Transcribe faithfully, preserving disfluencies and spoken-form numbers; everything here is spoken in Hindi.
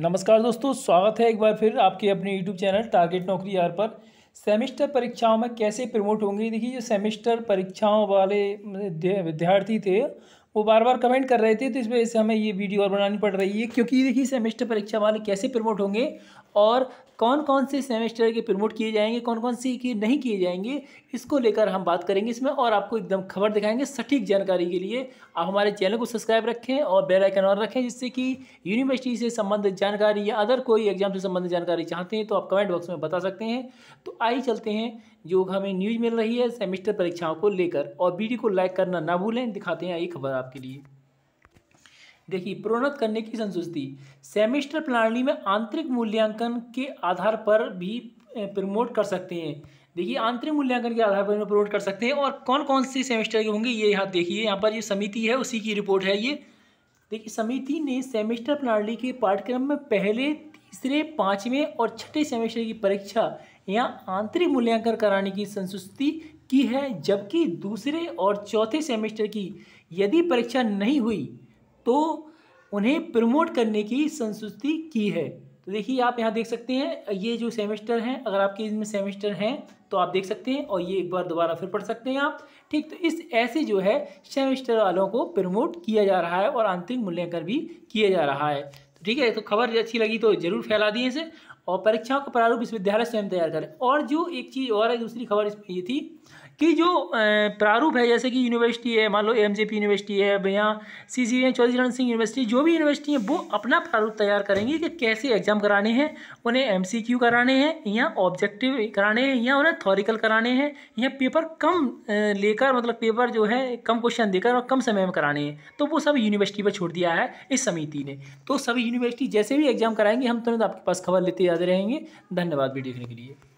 नमस्कार दोस्तों, स्वागत है एक बार फिर आपके अपने यूट्यूब चैनल टारगेट नौकरी आर पर। सेमेस्टर परीक्षाओं में कैसे प्रमोट होंगे, देखिए जो सेमेस्टर परीक्षाओं वाले विद्यार्थी थे वो बार बार कमेंट कर रहे थे, तो इस वजह से हमें ये वीडियो और बनानी पड़ रही है। क्योंकि देखिए सेमेस्टर परीक्षा वाले कैसे प्रमोट होंगे और कौन कौन से सेमेस्टर के प्रमोट किए जाएंगे, कौन कौन से के नहीं किए जाएंगे, इसको लेकर हम बात करेंगे इसमें और आपको एकदम खबर दिखाएंगे। सटीक जानकारी के लिए आप हमारे चैनल को सब्सक्राइब रखें और बेल आइकन ऑन रखें, जिससे कि यूनिवर्सिटी से संबंधित जानकारी या अदर कोई एग्जाम से संबंधित जानकारी चाहते हैं तो आप कमेंट बॉक्स में बता सकते हैं। तो आइए चलते हैं जो हमें न्यूज़ मिल रही है सेमेस्टर परीक्षाओं को लेकर, और वीडियो को लाइक करना ना भूलें। दिखाते हैं ये खबर आपके लिए। देखिए, प्रोन्नत करने की संस्तुति, सेमेस्टर प्रणाली में आंतरिक मूल्यांकन के आधार पर भी प्रमोट कर सकते हैं। देखिए, आंतरिक मूल्यांकन के आधार पर प्रमोट कर सकते हैं और कौन कौन से सेमेस्टर के होंगे ये यहाँ देखिए, यहाँ पर ये समिति है उसी की रिपोर्ट है ये। देखिए, समिति ने सेमेस्टर प्रणाली के पाठ्यक्रम में पहले, तीसरे, पाँचवें और छठे सेमेस्टर की परीक्षा यहाँ आंतरिक मूल्यांकन कराने की संस्तुति की है, जबकि दूसरे और चौथे सेमेस्टर की यदि परीक्षा नहीं हुई तो उन्हें प्रमोट करने की संस्तुति की है। तो देखिए, आप यहाँ देख सकते हैं ये जो सेमेस्टर हैं, अगर आपके इसमें सेमेस्टर हैं तो आप देख सकते हैं और ये एक बार दोबारा फिर पढ़ सकते हैं आप, ठीक। तो इस ऐसे जो है सेमेस्टर वालों को प्रमोट किया जा रहा है और आंतरिक मूल्यांकन भी किया जा रहा है। तो ठीक है, तो खबर अच्छी लगी तो ज़रूर फैला दिए इसे, और परीक्षाओं का प्रारूप विश्वविद्यालय स्वयं तैयार करें। और जो एक चीज़ और है, दूसरी खबर इसमें ये थी कि जो प्रारूप है, जैसे कि यूनिवर्सिटी है, मान लो एमजेपी यूनिवर्सिटी है या सी सी चौधरी चरण सिंह यूनिवर्सिटी, जो भी यूनिवर्सिटी है वो अपना प्रारूप तैयार करेंगी कि कैसे एग्जाम कराने हैं, उन्हें एमसीक्यू कराने हैं या ऑब्जेक्टिव कराने हैं या उन्हें थॉरिकल कराने हैं या पेपर कम लेकर, मतलब पेपर जो है कम क्वेश्चन देकर और कम समय में कराने हैं। तो वो सब यूनिवर्सिटी पर छोड़ दिया है इस समिति ने। तो सभी यूनिवर्सिटी जैसे भी एग्जाम कराएंगे हम तुरंत आपके पास खबर लेते जाते रहेंगे। धन्यवाद वीडियो देखने के लिए।